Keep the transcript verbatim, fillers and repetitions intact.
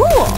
Cool!